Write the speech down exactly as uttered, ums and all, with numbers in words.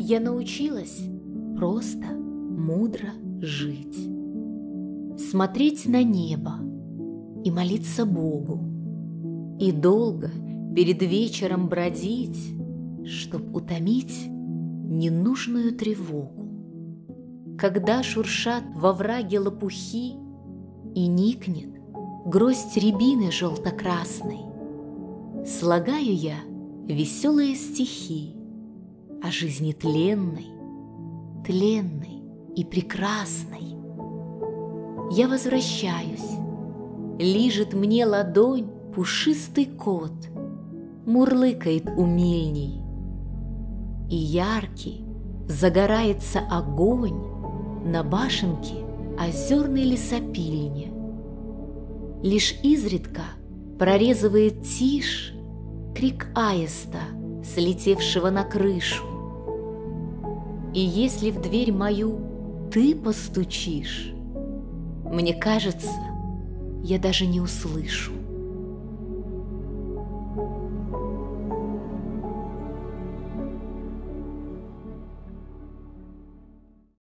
Я научилась просто, мудро жить, смотреть на небо и молиться Богу, и долго перед вечером бродить, чтоб утомить ненужную тревогу. Когда шуршат во враге лопухи и никнет гроздь рябины желто-красной, слагаю я веселые стихи о жизни тленной, тленной и прекрасной. Я возвращаюсь, лижет мне ладонь пушистый кот, мурлыкает умильней, и яркий загорается огонь на башенке озерной лесопильни. Лишь изредка прорезывает тишь крик аиста, слетевшего на крышу. И если в дверь мою ты постучишь, мне кажется, я даже не услышу.